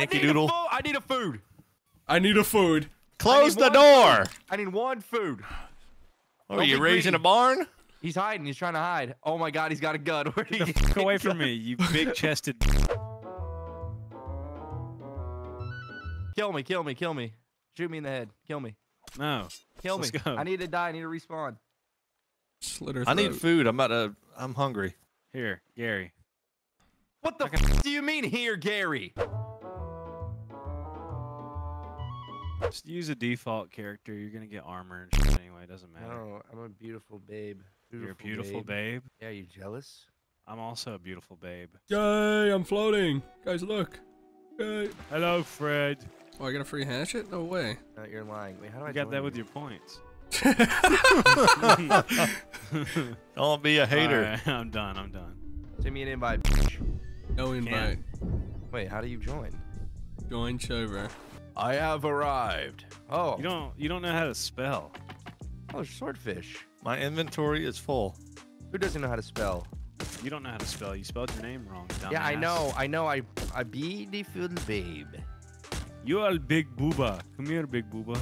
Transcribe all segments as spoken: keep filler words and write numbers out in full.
Yankee Doodle. Fo I need a food. I need a food. Close the door. Food. I need one food. Oh, are you raising a barn? He's hiding. He's trying to hide. Oh my God, he's got a gun. Where are you? Get away from me, you big-chested. Kill me! Kill me! Kill me! Shoot me in the head. Kill me. No. Kill me. Let's go. I need to die. I need to respawn. Slit her throat. I need food. I'm about to. I'm hungry. Here, Gary. What the f do you mean here, Gary? Just use a default character. You're gonna get armor and shit anyway. It doesn't matter. No, I'm a beautiful babe. Beautiful You're a beautiful babe. babe. Yeah, you jealous? I'm also a beautiful babe. Yay! I'm floating. Guys, look. Yay. Hello, Fred. Oh, I got a free hatchet? No way. No, you're lying. Wait, how do you I got that you? with your points? Don't be a hater. Right, I'm done. I'm done. Send me an invite. No invite. Wait, how do you join? Join server. I have arrived. Oh. You don't. You don't know how to spell. Oh, swordfish. My inventory is full. Who doesn't know how to spell? You don't know how to spell. You spelled your name wrong. Dumbass. Yeah, I know. I know. I. I be the field babe. You are big booba. Come here, big booba.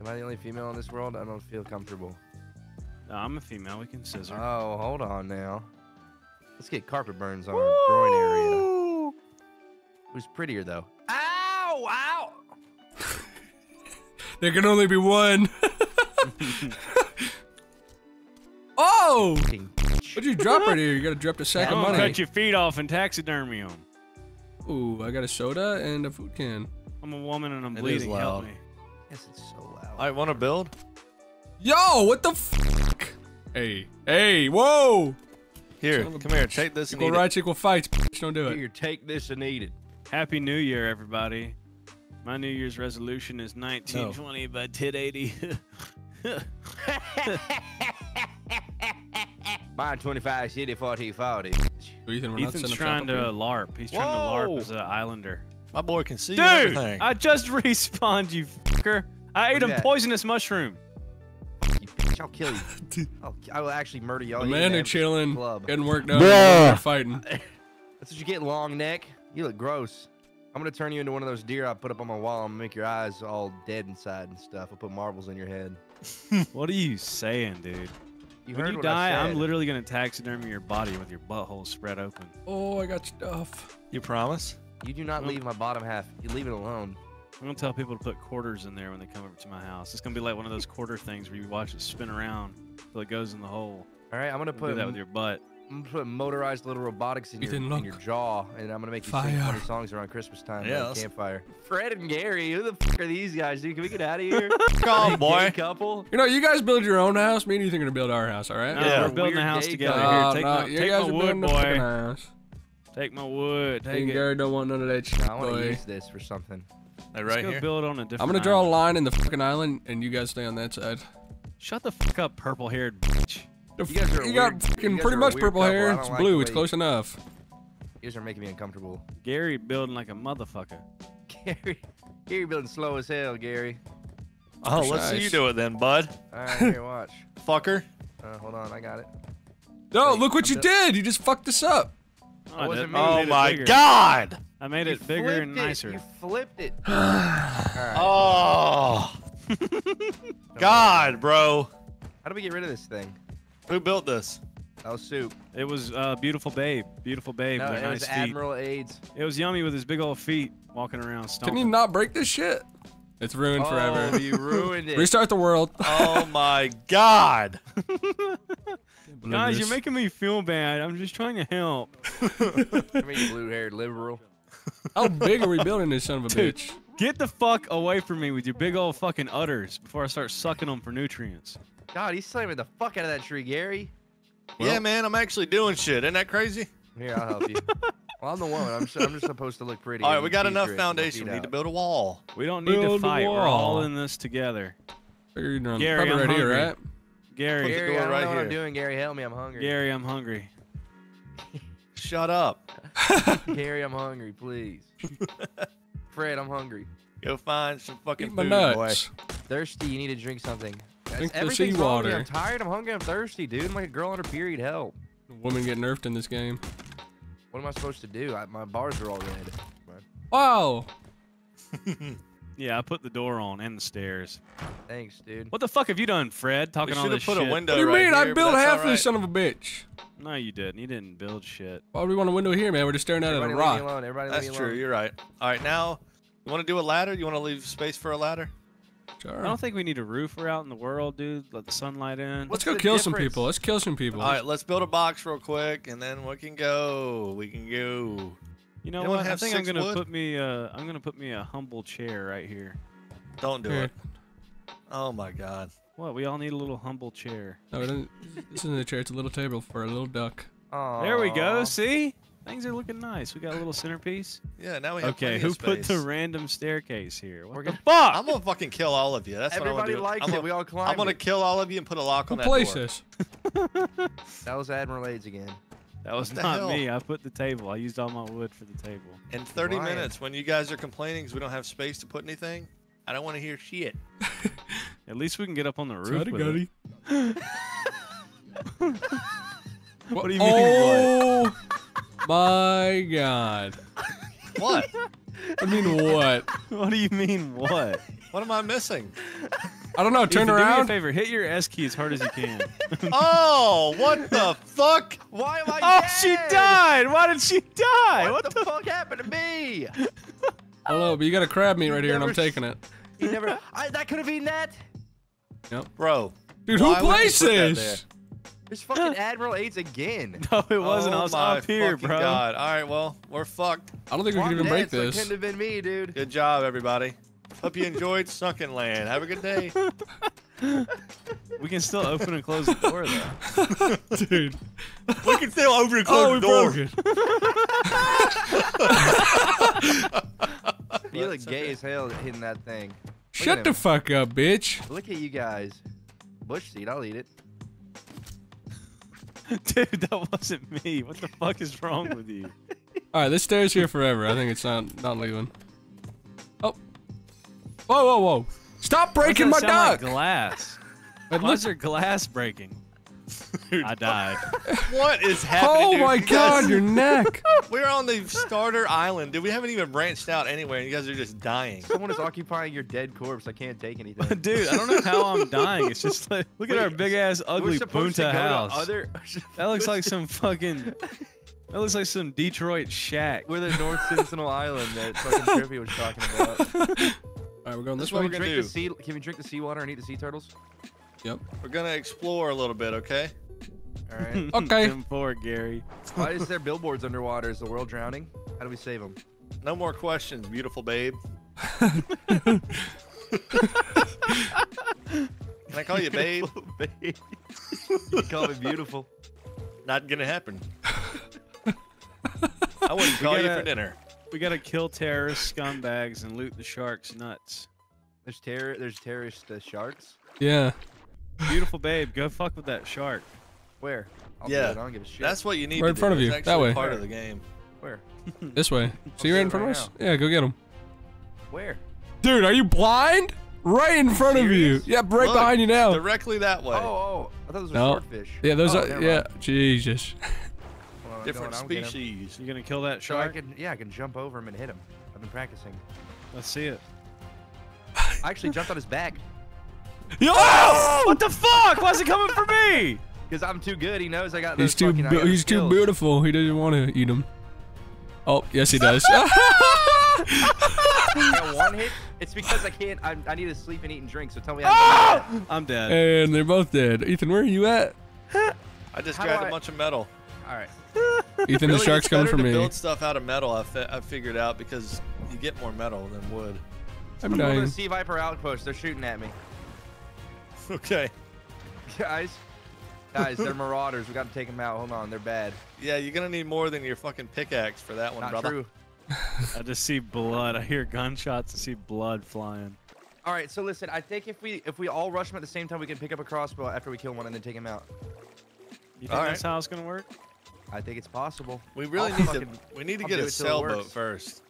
Am I the only female in this world? I don't feel comfortable. No, I'm a female. We can scissor. Oh, hold on now. Let's get carpet burns on Woo! our groin area. Who's prettier, though? Ow! Ow! There can only be one. Oh! What'd you drop right here? You gotta drop the sack of money. Cut your feet off and taxidermy them. Ooh, I got a soda and a food can. I'm a woman and I'm it bleeding. Is loud. Help me. Yes, it's so loud. I want to build. Yo, what the fuck? Hey, hey, whoa! Here, come bitch. here, take this equal and eat rights, it. Equal fights, bitch, don't do here, it. Here, take this and eat it. Happy New Year, everybody. My New Year's resolution is nineteen twenty no. by ten eighty. Mine twenty-five city forty forty. Ethan, Ethan's trying to LARP. He's Whoa. trying to LARP as an islander. My boy can see Dude, everything. I just respawned, you fucker. I ate a poisonous mushroom. You bitch, I'll kill you. I'll, I will actually murder y'all. The man who chilling, getting worked up, yeah. fighting. That's what you get, long neck. You look gross. I'm gonna turn you into one of those deer I put up on my wall and make your eyes all dead inside and stuff. I'll put marbles in your head. What are you saying, dude? You when you die, I'm literally gonna taxidermy your body with your butthole spread open. Oh, I got stuff. You promise? You do not leave my bottom half. You leave it alone. I'm gonna tell people to put quarters in there when they come over to my house. It's gonna be like one of those quarter things where you watch it spin around till it goes in the hole. All right, I'm gonna put do that with your butt. I'm gonna put motorized little robotics in, your, in your jaw, and I'm gonna make you Fire. sing funny songs around Christmas time at yeah, the campfire. Fred and Gary, who the f*** are these guys, dude? Can we get out of here? Come on, boy. Couple. You know, you guys build your own house. Me and Ethan are gonna build our house, all right? No, yeah, we're building a house together. Oh, here, take no, my, you take guys my wood, boy. House. Take my wood. Take and it. Gary don't want none of that shit, I want to use this for something. Like right Let's go here. Build on a different I'm gonna draw island. a line in the fucking island, and you guys stay on that side. Shut the fuck up, purple-haired bitch. You, guys are you got fucking pretty much purple couple. hair. It's like blue. It's close enough. You guys are making me uncomfortable. Gary building like a motherfucker. Gary, Gary building slow as hell, Gary. Oh, Precise. let's see you do it then, bud. All right, here, watch. Fucker. Uh, hold on, I got it. No, Wait, look what I'm you did. You just fucked this up. Oh, wasn't me. Oh my God! I made it you bigger and nicer. It. You flipped it. All right. Oh. God, bro. How do we get rid of this thing? Who built this? Oh, Soup. It was uh, beautiful babe. Beautiful babe. No, it nice was feet. Admiral AIDS. It was Yummy with his big old feet walking around. Stomping. Can you not break this shit? It's ruined oh, forever. You ruined it. Restart the world. Oh my God. Guys, you're making me feel bad. I'm just trying to help. I mean, you blue-haired liberal. How big are we building this son of a Dude, bitch? Get the fuck away from me with your big old fucking udders before I start sucking them for nutrients. God, he's slamming the fuck out of that tree, Gary. Well, yeah, man, I'm actually doing shit. Isn't that crazy? Here, I'll help you. Well, I'm the woman. I'm just, I'm just supposed to look pretty. All right, we got enough foundation. We need to build a wall. We don't need build to fight. We're all in this together. Gary, I'm right hungry. here, right? Gary, Gary I don't right know what here. I'm doing. Gary, help me. I'm hungry. Gary, I'm hungry. Shut up. Gary, I'm hungry, please. Fred, I'm hungry. Go find some fucking Eat food, boy. Thirsty, you need to drink something. Drink the sea water. I'm tired. I'm hungry. I'm thirsty, dude. I'm like a girl under period. Help. Women get nerfed in this game. What am I supposed to do? I, my bars are all red. Whoa. Yeah, I put the door on and the stairs. Thanks, dude. What the fuck have you done, Fred? Talking all this shit. We should have put a window right here. What do you mean? I built half of this son of a bitch. No, you didn't. You didn't build shit. Why would we want a window here, man? We're just staring out at a rock. Everybody leave me alone. Everybody leave me alone. That's true. You're right. All right, now, you want to do a ladder? You want to leave space for a ladder? Sure. I don't think we need a roof. We're out in the world, dude. Let the sunlight in. Let's go kill some people. Let's kill some people. All right, let's build a box real quick, and then we can go. We can go. You know what? I think I'm gonna put me. Uh, I'm gonna put me a humble chair right here. Don't do it. Oh my God. What? We all need a little humble chair. No, it this isn't a chair. It's a little table for a little duck. Aww. There we go. See, things are looking nice. We got a little centerpiece. Yeah. Now we have okay. Who put the random staircase here? What We're the gonna, fuck? I'm gonna fucking kill all of you. That's Everybody what I'm gonna do. Everybody likes I'm gonna, it. We all climb. I'm gonna it. kill all of you and put a lock on Who that place door. This? That was Admiral Aids again. That was not hell? me. I put the table. I used all my wood for the table. In thirty Why? minutes, when you guys are complaining because we don't have space to put anything, I don't want to hear shit. At least we can get up on the roof. With it. What do you mean? Oh my God! What? I mean what? What do you mean what? What am I missing? I don't know. Turn Ethan, around. Do me a favor. Hit your S key as hard as you can. Oh, what the fuck? Why am I Oh, dead? She died. Why did she die? What, what the, the fuck happened to me? I don't know, but you got a crab meat right he here, and I'm taking it. He never. I, that could have eaten that. Yep. Bro. Dude, who placed this? There's fucking Admiral Aids again. No, it wasn't. Oh, I was up here, bro. God. All right, well, we're fucked. I don't think One we can even break this. It couldn't have been me, dude. Good job, everybody. Hope you enjoyed Sunkenland. Have a good day. We can still open and close the door, though. Dude. We can still open and close oh, the door. You look gay as hell hitting that thing. Shut the fuck up, bitch. Look at you guys. Bush seed, I'll eat it. Dude, that wasn't me. What the fuck is wrong with you? All right, this stair's here forever. I think it's not, not leaving. Oh. Whoa, whoa, whoa! Stop breaking my duck! Like glass. Why is there glass breaking? Dude, I died. What is happening? Oh dude? my God, your neck! We're on the starter island, dude. We haven't even branched out anywhere, and you guys are just dying. Someone is occupying your dead corpse. I can't take anything. Dude, I don't know how I'm dying. It's just like look Wait, at our big ass ugly Punta house. Other... That looks like some fucking. That looks like some Detroit shack. We're the North Sentinel Island that fucking Trippy was talking about. All right, we're going this way. Can we drink the sea, can we drink the seawater and eat the sea turtles? Yep. We're gonna explore a little bit, okay? All right. Okay. Poor Gary. Why is there billboards underwater? Is the world drowning? How do we save them? No more questions, beautiful babe. Can I call you babe? babe. You call me beautiful. Not gonna happen. I wouldn't call you for dinner. We gotta kill terrorist scumbags and loot the sharks' nuts. There's terror. There's terrorist uh, sharks. Yeah. Beautiful babe, go fuck with that shark. Where? I'll yeah. I don't give a shit. That's what you need. Right to in front do. of you. It's that way. Part Where? of the game. Where? This way. See you right in front right of us. Now. Yeah, go get him. Where? Dude, are you blind? Right in front Serious? of you. Yeah, right Look, behind you now. Directly that way. Oh, oh. I thought those were no. swordfish. Yeah, those oh, are. Yeah, right. Jesus. Different going, species. You gonna kill that shark? So I can, yeah, I can jump over him and hit him. I've been practicing. Let's see it. I actually jumped on his back. Yo! Oh! What the fuck? Why's it coming for me? Because I'm too good. He knows I got those he's too fucking, He's too beautiful. He doesn't want to eat him. Oh, yes he does. You know, one hit? It's because I can't. I, I need to sleep and eat and drink. So tell me. How oh! I'm dead. And they're both dead. Ethan, where are you at? I just how grabbed I... a bunch of metal. All right. Ethan, really, the shark's coming for me. Build stuff out of metal. I, fi I figured out because you get more metal than wood. I'm, I'm dying. Going to Sea Viper Outpost. They're shooting at me. Okay. Guys, guys, they're marauders. We got to take them out. Hold on, they're bad. Yeah, you're gonna need more than your fucking pickaxe for that one, Not brother. True. I just see blood. I hear gunshots. I see blood flying. All right, so listen. I think if we if we all rush them at the same time, we can pick up a crossbow after we kill one and then take him out. You think all that's right. how it's gonna work? I think it's possible. We really I'll need fucking, to. We need to I'll get a sailboat first.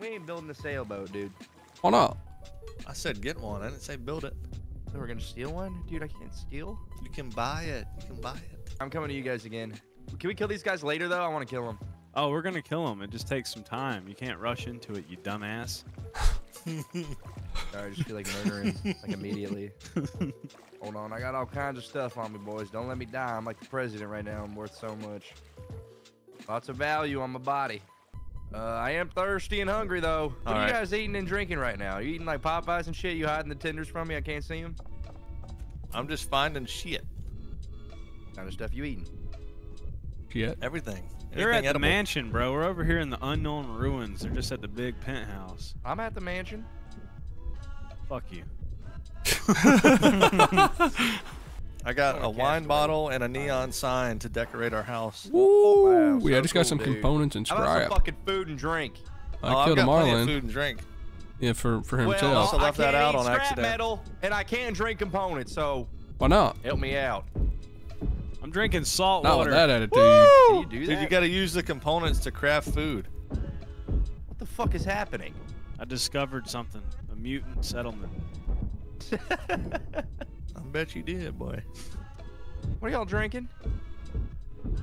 We ain't building a sailboat, dude. Why not? I said get one. I didn't say build it. So we're gonna steal one, dude. I can't steal. You can buy it. You can buy it. I'm coming to you guys again. Can we kill these guys later, though? I want to kill them. Oh, we're gonna kill him. It just takes some time. You can't rush into it, you dumbass. I just feel like murdering, like, immediately. Hold on, I got all kinds of stuff on me, boys. Don't let me die. I'm like the president right now. I'm worth so much. Lots of value on my body. Uh, I am thirsty and hungry, though. What all are right. you guys eating and drinking right now? Are you eating, like, Popeyes and shit? You hiding the tenders from me? I can't see them? I'm just finding shit. What kind of stuff you eating? Shit. Everything. They're at edible. The mansion, bro. We're over here in the unknown ruins. They're just at the big penthouse. I'm at the mansion. Fuck you. I got oh, a wine bottle and a neon sign to decorate our house. Woo! Wow, so yeah, I just cool, got some dude. components and scrap. I got some fucking food and drink. I oh, killed I've got a marlin. Food and drink. Yeah, for for himself. Well, I also left I that out on accident. Metal, and I can drink components, so why not? Help me out. I'm drinking salt not water. Not with that attitude. Woo! You do that? Dude, you gotta use the components to craft food. What the fuck is happening? I discovered something. A mutant settlement. I bet you did, boy. What are y'all drinking? What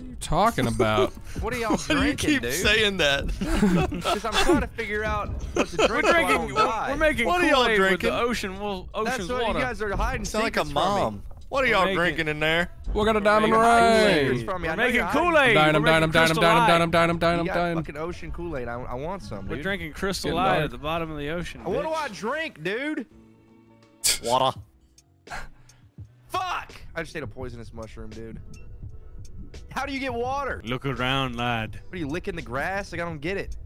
are you talking about? What are y'all drinking, you keep dude? saying that. Because I'm trying to figure out what to drink. We're drinking. We're, we're making what are y'all drinking? With the ocean, well, ocean's That's what water. You guys are hiding secrets like a mom. From me. What are y'all drinking in there? We're gonna diamond rain. We're making Kool-Aid. I'm dying. I'm dying. I'm dying. I'm dying. I'm dying. I'm dying. I'm dying. Fucking ocean Kool-Aid. I, I want some. We're dude. drinking Crystal Light at the bottom of the ocean. What do I drink, dude? Water. Fuck! I just ate a poisonous mushroom, dude. How do you get water? Look around, lad. What are you licking the grass? Like, I don't get it.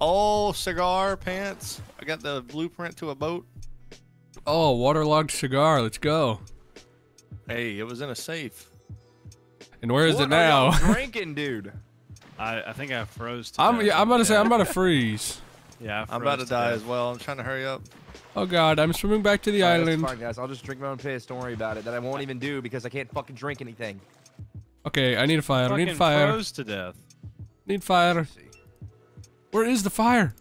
Oh, cigar pants. I got the blueprint to a boat. Oh, waterlogged cigar. Let's go. Hey, it was in a safe. And where is what it now? Are you drinking, dude. I I think I froze. To I'm yeah, I'm about to say I'm about to freeze. Yeah, I I'm about to die as well. I'm trying to hurry up. Oh god, I'm swimming back to the oh, island. That's fine, guys. I'll just drink my own piss. Don't worry about it. That I won't even do because I can't fucking drink anything. Okay, I need a fire. I need fire. Froze to death. Need fire. Where is the fire?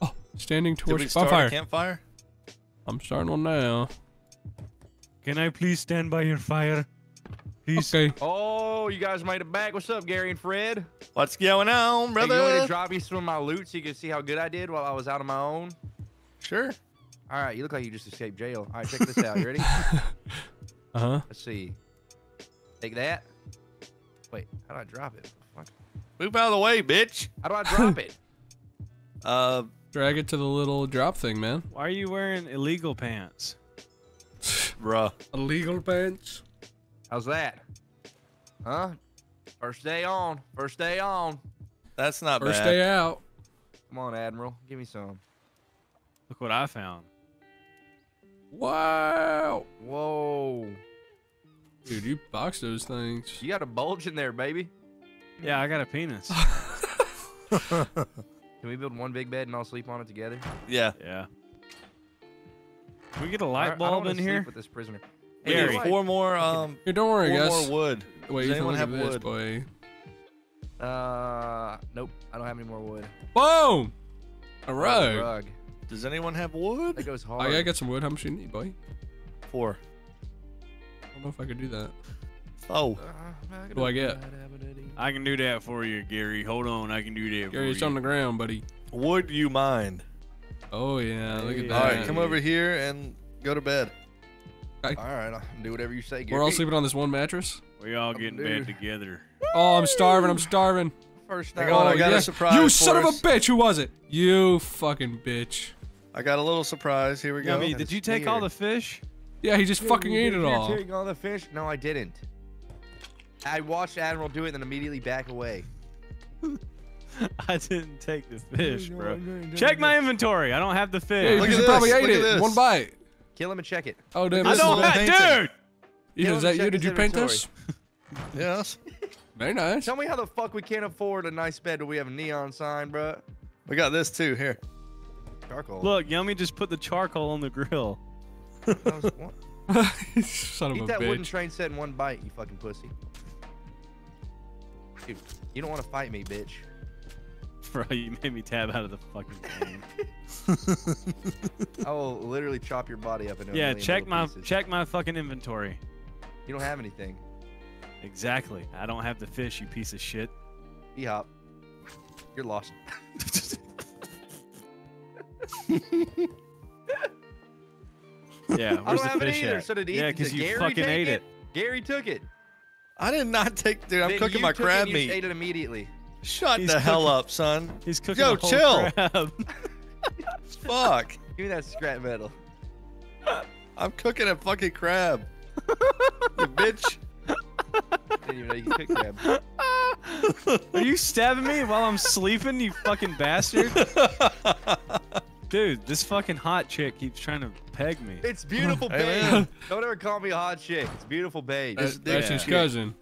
Oh, standing towards Did we start fire. A campfire. I'm starting one now. Can I please stand by your fire? Please. Okay. Oh, you guys made it back. What's up, Gary and Fred? What's going on, brother? Hey, you want to drop me some of my loot so you can see how good I did while I was out on my own? Sure. All right, you look like you just escaped jail. All right, check this out. You ready? Uh-huh. Let's see. Take that. Wait, how do I drop it? What? Move out of the way, bitch. How do I drop it? Uh, Drag it to the little drop thing, man. Why are you wearing illegal pants? Bruh. Illegal pants? How's that? Huh? First day on. First day on. That's not bad. First day out. Come on, Admiral. Give me some. Look what I found. Wow. Whoa. Dude, you boxed those things. You got a bulge in there, baby. Yeah, I got a penis. Can we build one big bed and all sleep on it together? Yeah. Yeah. Can we get a light bulb in here? With this prisoner. Here, hey, four more. Um, hey, don't worry, guys. Four more wood. Wait, does anyone have wood? Boy? Uh, nope. I don't have any more wood. Boom! A rug. A rug. Does anyone have wood? That goes hard. I gotta get some wood. How much do you need, boy? Four. I don't know if I could do that. Oh. What do I get? I can do that for you, Gary. Hold on, I can do that for you. Gary, it's on the ground, buddy. Would you mind? Oh yeah, look at that. All right, come over here and go to bed. Okay. All right, I'll do whatever you say, Gary. We're all sleeping on this one mattress. We all get in bed together. Oh, I'm starving. I'm starving. First night. Oh, I got yeah. a surprise. You for son us. of a bitch! Who was it? You fucking bitch. I got a little surprise. Here we go. Yummy, did you take weird. all the fish? Yeah, he just yeah, fucking ate it all. Did you take all the fish? No, I didn't. I watched Admiral do it and then immediately back away. I didn't take the fish, no, bro. No, no, no, check no. my inventory. I don't have the fish. Yeah, look you at this. probably ate Look it. At this. One bite. Kill him and check it. Oh damn! I don't have, dude. Ethan, is that you? Did you paint this? Yes. Very nice. Tell me how the fuck we can't afford a nice bed but we have a neon sign, bro. We got this too here. Charcoal. Look, Yummy just put the charcoal on the grill. That was, what? Son of Eat a that bitch. wooden train set in one bite, you fucking pussy. Dude, you don't want to fight me, bitch. Bro, you made me tab out of the fucking game. I will literally chop your body up into yeah, a million check my pieces. check my fucking inventory. You don't have anything. Exactly. I don't have the fish, you piece of shit. E-hop. You're lost. Yeah, I don't have it either. So did Ethan. Yeah, because you fucking ate it. Gary took it. I did not take. Dude, I'm cooking my crab meat. You ate it immediately. Shut the hell up, son. He's cooking a whole crab. Yo, chill. Fuck. Give me that scrap metal. I'm cooking a fucking crab. You bitch. Didn't even know you could cook crab. Are you stabbing me while I'm sleeping, you fucking bastard? Dude, this fucking hot chick keeps trying to peg me. It's beautiful babe. Don't ever call me a hot chick. It's beautiful babe. That's, that's his cousin.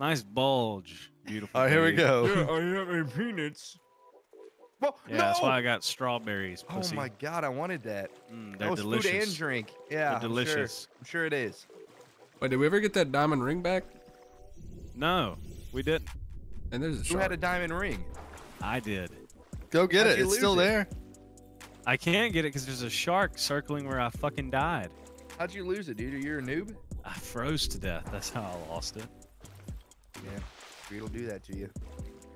Nice bulge. Beautiful. All right, here we go. Yeah, I have my peanuts. Well, yeah, no! That's why I got strawberries. Pussy. Oh my god, I wanted that. Mm, they're that was delicious. Food and drink. Yeah, they're delicious. I'm sure. I'm sure it is. Wait, did we ever get that diamond ring back? No, we didn't. And there's a Who shark. had a diamond ring? I did. Go get How'd it. It's still it? there. I can't get it because there's a shark circling where I fucking died. How'd you lose it, dude? You're a noob? I froze to death. That's how I lost it. Yeah, it'll do that to you.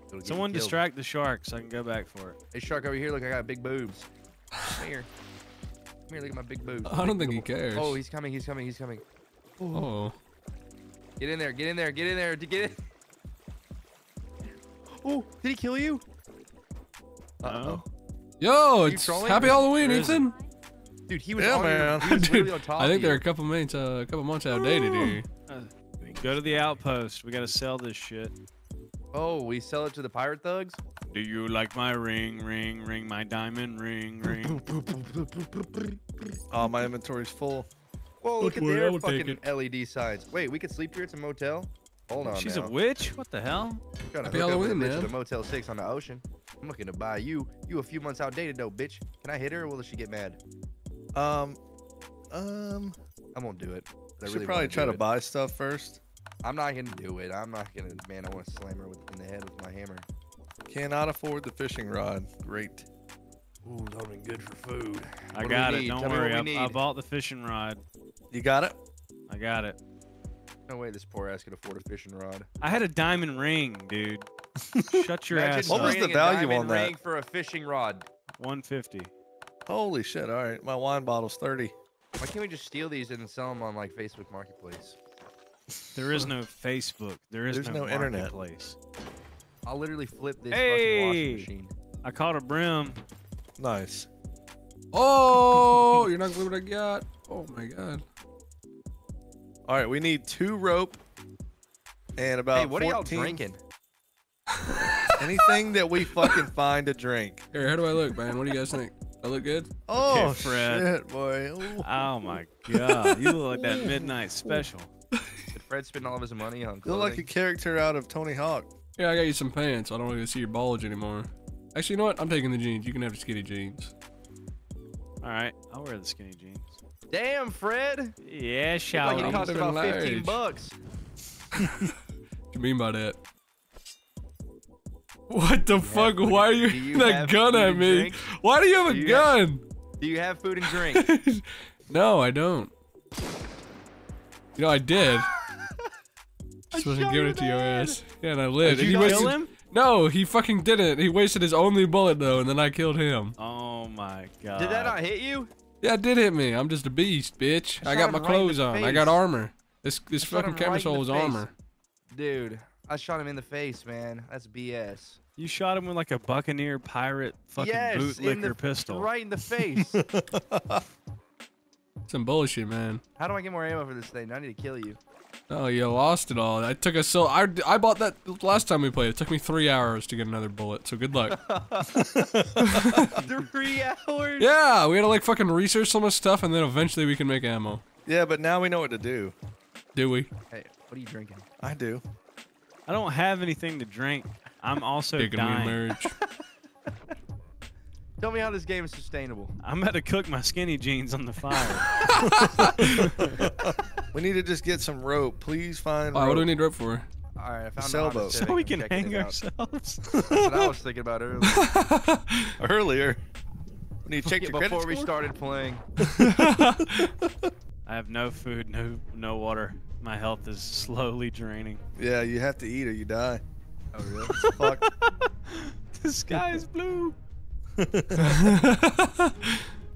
It'll Someone you distract the shark so I can go back for it. Hey, shark over here. Look, I got big boobs. Come here. Come here, look at my big boobs. I don't big think boobs. he cares. Oh, he's coming. He's coming. He's coming. Oh. Get in there. Get in there. Get in there. Get in. Oh, did he kill you? Uh-oh. Yo, it's happy Halloween, Ethan. It? Dude, he was, yeah, on, man. Your, he was really on top. I think they're a couple minutes, uh, a couple months outdated here. Uh, go to the outpost. We gotta sell this shit. Oh, we sell it to the pirate thugs? Do you like my ring, ring, ring, my diamond ring, ring? Oh, my inventory's full. Whoa, look, look at their fucking L E D signs. Wait, we could sleep here. It's a motel. Hold on. She's now. a witch? What the hell? Trying to hook up with a bitch at a Motel six on the ocean. I'm looking to buy you. You a few months outdated though, bitch. Can I hit her or will she get mad? Um, um, I won't do it. I should really probably try to it. buy stuff first. I'm not gonna do it. I'm not gonna. Man, I want to slam her in the head with my hammer. Cannot afford the fishing rod. Great. Ooh, that'll be good for food. I what got do it. Don't Tell worry. I, I bought the fishing rod. You got it? I got it. No way this poor ass could afford a fishing rod. I had a diamond ring, dude. Shut your Imagine ass up. What was the value on that? Ring for a fishing rod. one fifty. Holy shit. All right. My wine bottle's thirty. Why can't we just steal these and sell them on like Facebook Marketplace? There is no Facebook. There is There's no, no internet place. I'll literally flip this hey! fucking washing machine. I caught a brim. Nice. Oh, you're not gonna believe what I got. Oh my god. All right, we need two rope and about hey, what fourteen. Are y'all drinking? Anything that we fucking find to drink. Here, how do I look, man? What do you guys think? I look good? Oh, okay, Fred. Shit, boy. Ooh. Oh, my God. You look like that midnight special. Did Fred spend all of his money on clothing? You look like a character out of Tony Hawk. Yeah, I got you some pants. I don't want to see your bulge anymore. Actually, you know what? I'm taking the jeans. You can have the skinny jeans. All right. I'll wear the skinny jeans. Damn, Fred. Yeah, shout out. It cost about large. fifteen bucks. What you mean by that? What the yeah, fuck? Food. Why are you, you that gun at me? Drink? Why do you have do a you gun? Have, do you have food and drink? No, I don't. You know, I did. I supposed to give it to your ass. Yeah, and I lived. Did and you wasted, kill him? No, he fucking didn't. He wasted his only bullet, though, and then I killed him. Oh, my God. Did that not hit you? Yeah, it did hit me. I'm just a beast, bitch. I, I got my clothes right on. I got armor. This this I fucking camisole right was face. armor. Dude, I shot him in the face, man. That's B S. You shot him with like a Buccaneer pirate fucking yes, bootlicker pistol. Right in the face. Some bullshit, man. How do I get more ammo for this thing? I need to kill you. Oh, you lost it all. I took us so I I bought that last time we played. It took me three hours to get another bullet. So good luck. Three hours. Yeah, we had to like fucking research so much stuff, and then eventually we can make ammo. Yeah, but now we know what to do. Do we? Hey, what are you drinking? I do. I don't have anything to drink. I'm also Taking dying. Tell me how this game is sustainable. I'm about to cook my skinny jeans on the fire. We need to just get some rope. Please find oh, rope. What do we need rope for? All right, I found a sailboat. So we can hang ourselves. That's what I was thinking about earlier. Earlier? We need to check yeah, your Before we score? started playing. I have no food, no no water. My health is slowly draining. Yeah, you have to eat or you die. Oh, really? Fuck. The sky is blue.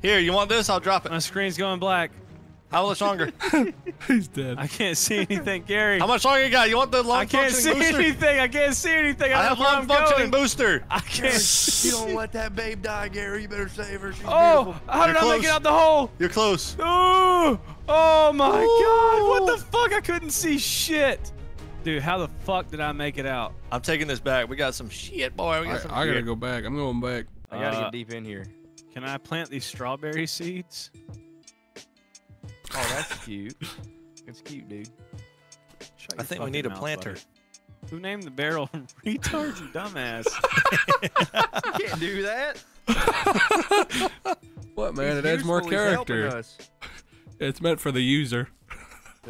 Here, you want this? I'll drop it. My screen's going black. How much longer? He's dead. I can't see anything, Gary. How much longer you got? You want the long functioning booster? I can't see anything. I can't see anything. I, I have long functioning booster. I can't. You don't let that babe die, Gary. You better save her. She's oh, beautiful. How did You're I close. Make it out the hole? You're close. Ooh. Oh my Ooh. God. What the fuck? I couldn't see shit. Dude, how the fuck did I make it out? I'm taking this back. We got some shit, boy. We got I, some I gotta shit. go back. I'm going back. I gotta uh, get deep in here. Can I plant these strawberry seeds? Oh, that's cute. It's cute, dude. I think we need a planter. Buddy. Who named the barrel retard, you dumbass? You can't do that. What, man? It adds more character. It's meant for the user.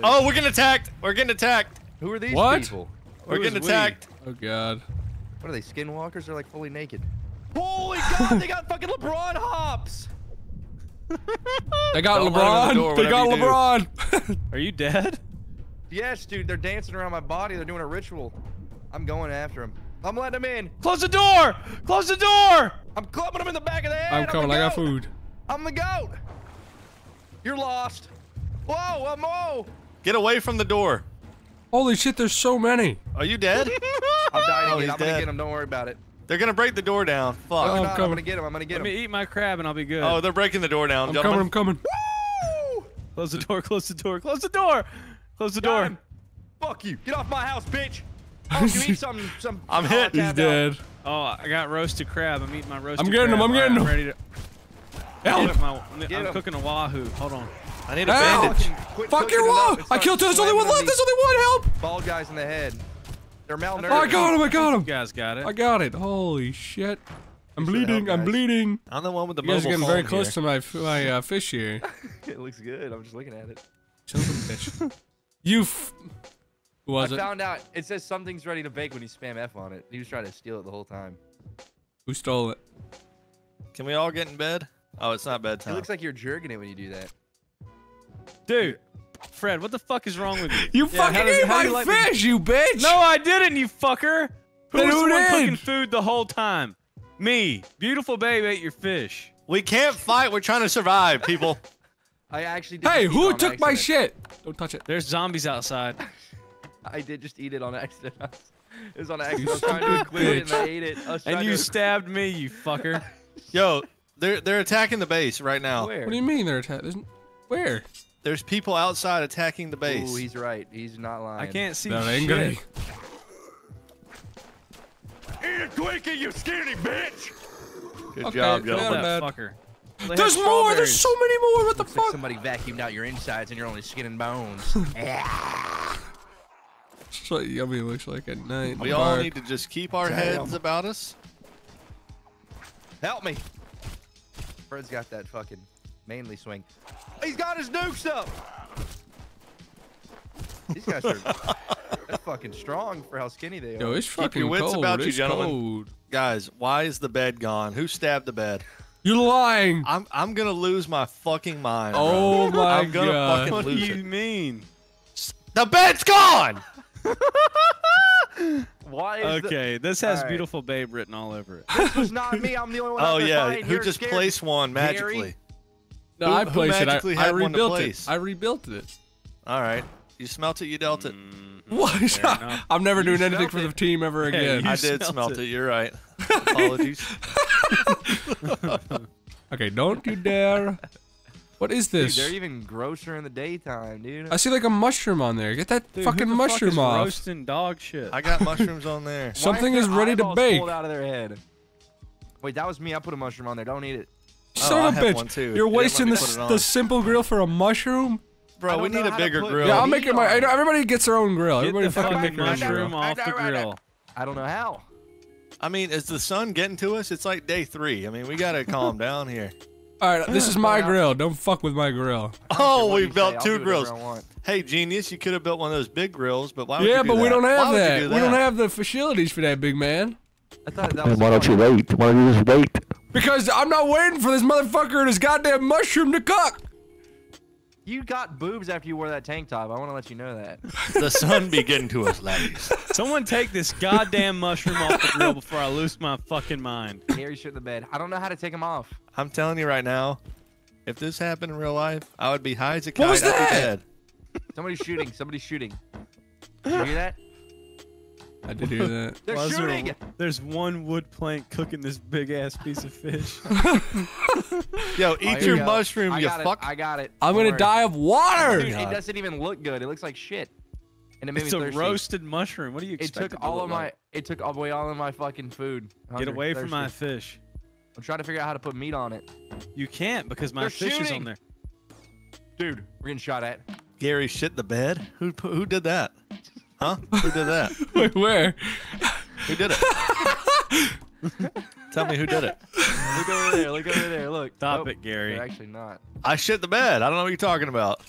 Oh, we're getting attacked. We're getting attacked. Who are these what? people? We're Who getting attacked. We? Oh, God. What are they, skinwalkers? They're like fully naked. Holy God, they got fucking LeBron hops. They got Don't LeBron. The door, they got LeBron. Are you dead? Yes, dude. They're dancing around my body. They're doing a ritual. I'm going after them. I'm letting them in. Close the door. Close the door. I'm clubbing them in the back of the head. I'm coming. I got food. I'm the goat. You're lost. Whoa, I'm whoa. Get away from the door. Holy shit, there's so many. Are you dead? I'm dying. Oh, he's I'm dead. gonna get him. Don't worry about it. They're gonna break the door down. Fuck. Oh, I'm, not, I'm gonna get him. I'm gonna get him. Let me eat my crab and I'll be good. Oh, they're breaking the door down. I'm coming. I'm coming. Woo! Close the door. Close the door. Close the door. Close the Got door. Him. Fuck you. Get off my house, bitch. Oh, you eat some. Some. I'm hit. He's dead. Out. Oh, I got roasted crab. I'm eating my roasted. I'm getting crab. him. I'm getting I'm him. Ready to... Help. Get my... I'm get cooking him. a wahoo. Hold on. I need a Help. bandage. Quit Fuck your wall. I killed two. There's only one left. There's only one. Help. Bald guys in the head. They're malnourished. Oh, I got him. I got him. You guys got it. I got it. Holy shit. I'm you bleeding. I'm bleeding. I'm the one with the mobile phone. You guys are getting very close here. to my, my uh, fish here. It looks good. I'm just looking at it. Children fish. You f... Who was I it? I found out. It says something's ready to bake when you spam F on it. He was trying to steal it the whole time. Who stole it? Can we all get in bed? Oh, it's not bedtime. It looks like you're jerking it when you do that. Dude, Fred, what the fuck is wrong with you? You yeah, fucking ate my fish, me... you bitch! No, I didn't, you fucker! Who then was who the one cooking food the whole time? Me. Beautiful babe ate your fish. We can't fight, we're trying to survive, people. I actually did Hey, who took accident. my shit? Don't touch it. There's zombies outside. I did just eat it on accident. It was on accident. I was trying to include it and I ate it. I and you to... stabbed me, you fucker. Yo, they're, they're attacking the base right now. Where? What do you mean they're attacking? Where? There's people outside attacking the base. Ooh, he's right. He's not lying. I can't see that shit. Angry. Eat it quicker, you skinny bitch! Good okay, job, yo. That fucker. They There's more! There's so many more! What the Looks fuck? Like somebody vacuumed out your insides and you're only skin and bones. That's what Yummy looks like at night. We all need to just keep our Damn. heads about us. Help me! Fred's got that fucking... Mainly swing. He's got his nukes up. These guys are they're fucking strong for how skinny they are. Yo, it's fucking Keep your wits cold. about it's you, gentlemen. Cold. Guys, why is the bed gone? Who stabbed the bed? You're lying. I'm I'm gonna lose my fucking mind. Oh bro. my I'm gonna god. Fucking what lose do you it. mean? The bed's gone. Why is okay, the... this has right. beautiful babe written all over it. This was not me. I'm the only one. Oh yeah, who You're just scared? placed one magically? Mary? No, who, I placed it. I, I rebuilt it. I rebuilt it. All right. You smelt it. You dealt it. Mm, what? I'm never you doing anything it. for the team ever again. Yeah, I did smelt it. it. You're right. Apologies. Okay, don't you dare. What is this? Dude, they're even grosser in the daytime, dude. I see like a mushroom on there. Get that dude, fucking who the mushroom fuck is off. Roasting dog shit. I got mushrooms on there. Something is, is ready to bake. Out of their head. Wait, that was me. I put a mushroom on there. Don't eat it. Son oh, of a bitch! You're wasting this the simple grill for a mushroom, bro. We need a bigger grill. Yeah, I'll make it my. Everybody gets their own grill. Get everybody the fucking make their own grill. Off the grill. I don't know how. I mean, is the sun getting to us? It's like day three. I mean, we gotta calm down here. All right, this is my grill. Don't fuck with my grill. Oh, we built two grills. Hey, genius! You could have built one of those big grills, but why? Would yeah, you do but that? we don't have that. Do that. We don't have the facilities for that, big man. I thought that was why don't you wait? Why don't you just wait? Because I'm not waiting for this motherfucker and his goddamn mushroom to cook. You got boobs after you wore that tank top. I want to let you know that. The sun be getting to us, ladies. Someone take this goddamn mushroom off the grill before I lose my fucking mind. Here, shit the bed. I don't know how to take them off. I'm telling you right now, if this happened in real life, I would be high as a kite. What was that? Dead. Somebody's shooting. Somebody's shooting. Did you hear that? I did hear that. They're well, shooting. There's, a, there's one wood plank cooking this big ass piece of fish. Yo, eat oh, your you mushroom, I you fuck. It. I got it. I'm Don't gonna worry. die of water. Dude, it doesn't even look good. It looks like shit. And it made it's me a thirsty. roasted mushroom. What do you expect? It took all to of my. Like? It took away all of my fucking food. Get away thirsty. from my fish. I'm trying to figure out how to put meat on it. You can't because my They're fish shooting. is on there. Dude, we're getting shot at. Gary shit the bed. Who who did that? Huh? Who did that? Wait, where? Who did it? Tell me who did it. Look over there. Look over there. Look. Stop oh, it, Gary. Actually not. I shit the bed. I don't know what you're talking about.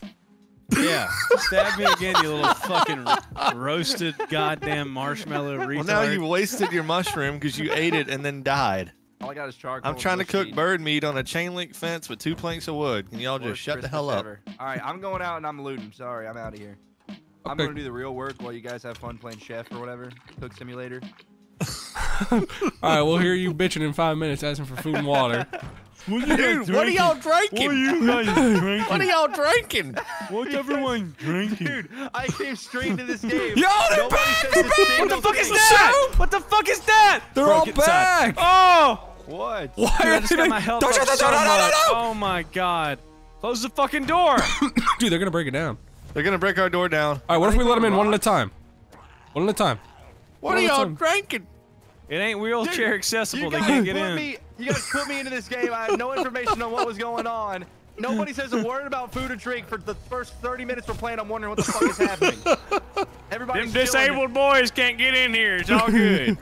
Yeah. Stab me again, you little fucking roasted goddamn marshmallow retard. Well, now you wasted your mushroom because you ate it and then died. All I got is charcoal. I'm trying to cook eat. bird meat on a chain link fence with two planks of wood. Can y'all just shut Christmas the hell up? Ever. All right. I'm going out and I'm looting. Sorry. I'm out of here. I'm okay. gonna do the real work while you guys have fun playing chef or whatever, cook simulator. All right, we'll hear you bitching in five minutes, asking for food and water. What Dude, what are y'all drinking? What are you guys drinking? What are y'all drinking? What's everyone drinking? Dude, I came straight to this game. Yo, they're back! They're back! What the fuck is that? Soup? What the fuck is that? They're Broke all back! Inside. Oh! What? Why Dude, are I just they... got my health Don't shut that door! No, no, no! Oh my god! Close the fucking door! Dude, they're gonna break it down. They're gonna break our door down. All right, what if we let them in one at a time? One at a time. What are y'all drinking? It ain't wheelchair Dude, accessible. They can't get in. Me, you guys put me into this game. I had no information on what was going on. Nobody says a word about food or drink for the first thirty minutes we're playing. I'm wondering what the fuck is happening. Everybody's Them disabled chilling. boys can't get in here. It's all good.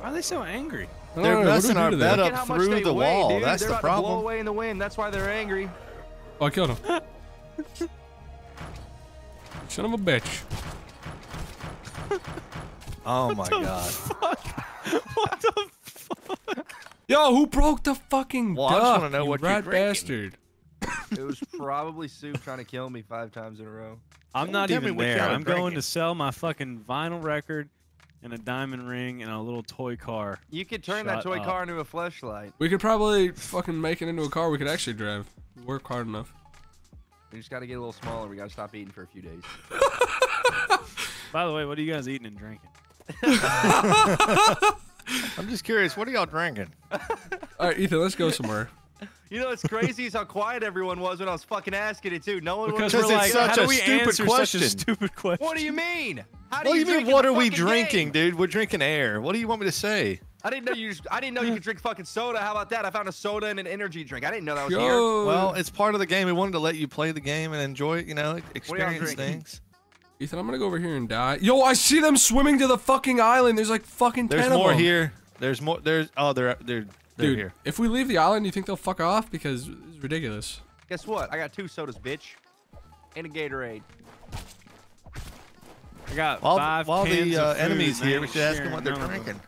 Why are they so angry? They're know, messing our bed up, up through the weigh, wall. Dude. That's they're the about problem. To blow away in the wind. That's why they're angry. Oh, I killed him. Son of a bitch. Oh my god. Fuck? What the fuck? Yo, who broke the fucking well, duck? I just want to know you what rat bastard. It was probably Soup trying to kill me five times in a row. I'm not Tell even there. I'm drinking. going to sell my fucking vinyl record and a diamond ring and a little toy car. You could turn Shut that toy up. car into a fleshlight. We could probably fucking make it into a car we could actually drive. Work hard enough. We just gotta get a little smaller. We gotta stop eating for a few days. By the way, what are you guys eating and drinking? I'm just curious. What are y'all drinking? All right, Ethan, let's go somewhere. You know what's crazy is how quiet everyone was when I was fucking asking it too. No one because was like, such how a do we answer question. such a stupid question? What do you mean? How do what you, you mean? What are we drinking, game? dude? We're drinking air. What do you want me to say? I didn't know you. Just, I didn't know you could drink fucking soda. How about that? I found a soda and an energy drink. I didn't know that was Yo. here. Well, it's part of the game. We wanted to let you play the game and enjoy it. You know, experience things. Ethan, I'm gonna go over here and die. Yo, I see them swimming to the fucking island. There's like fucking. There's ten more of them. here. There's more. There's oh, they're they're they're Dude, here. If we leave the island, you think they'll fuck off? Because it's ridiculous. Guess what? I got two sodas, bitch, and a Gatorade. I got while, five while cans the uh, of food, enemies man, here, we should ask them what they're drinking.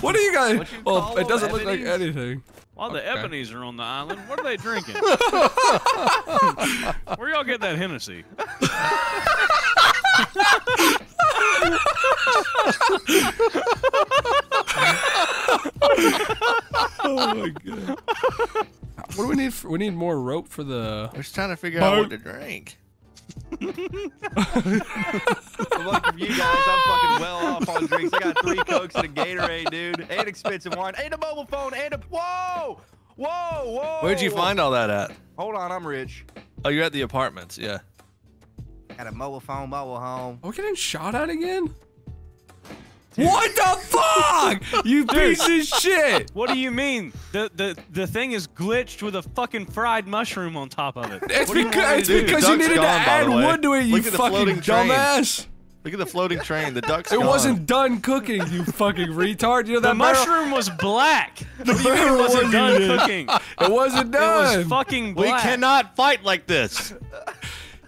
What do you guys? You well, it doesn't ebonies? look like anything. While the okay. ebonies are on the island, what are they drinking? Where y'all get that Hennessy? Oh my god! What do we need? For, we need more rope for the. We're just trying to figure boat. out what to drink. The luck of you guys, I'm fucking well off on drinks. I got three Cokes and a Gatorade, dude, and expensive wine, and a mobile phone, and a whoa, whoa, whoa. Where'd you find all that at? Hold on, I'm rich. Oh, you're at the apartments, yeah. I got a mobile phone, mobile home. Are we getting shot at again? Dude. What the fuck? You piece of shit! What do you mean? The the the thing is glitched with a fucking fried mushroom on top of it. It's, beca it's because you needed gone, to add wood to it, you fucking dumbass! Look at the floating train. The duck's It gone. wasn't done cooking, you fucking retard. You know that the mushroom was black. The mushroom wasn't done cooking. It wasn't done. It was fucking black. We cannot fight like this.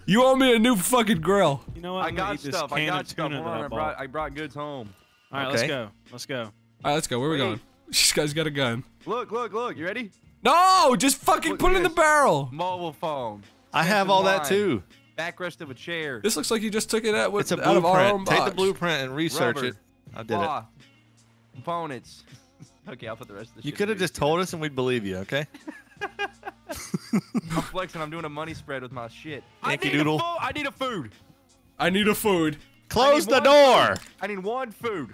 You owe me a new fucking grill. You know what? I got stuff. I got stuff. I brought I brought goods home. All right, okay. let's go. Let's go. All right, let's go. Where are we Wait. going? This guy's got a gun. Look, look, look. You ready? No, just fucking look, put it in this. the barrel. Mobile phone. I have all that too. Backrest of a chair. This looks like you just took it out with out of our own box. Take the blueprint and research Rubber. it. I did Law. it. Components. Okay, I'll put the rest of this. You could have just told us and we'd believe you. Okay. I'm flexing. I'm doing a money spread with my shit. Yankee Doodle. I need a food. I need a food. Close the door. Food. I need one food.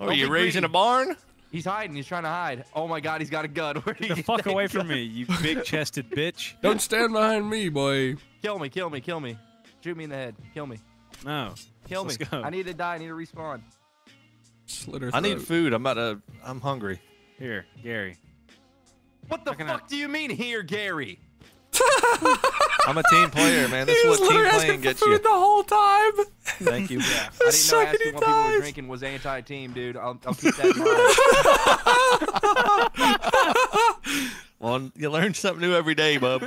Oh, are you raising a barn? He's hiding. He's trying to hide. Oh my God, he's got a gun. Where Get the fuck away gun? from me, you big-chested bitch! Don't stand behind me, boy. Kill me, kill me, kill me. Shoot me in the head. Kill me. No. Kill Let's me. Go. I need to die. I need to respawn. Slit her throat. I need food. I'm about to. I'm hungry. Here, Gary. What the fuck I... do you mean here, Gary? I'm a team player, man. That's what team playing gets you. The whole time. Thank you. Yeah. I didn't know asking what people were drinking was anti-team, dude. I'll, I'll keep that in mind. Well, you learn something new every day, bub.